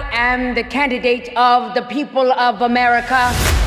I am the candidate of the people of America.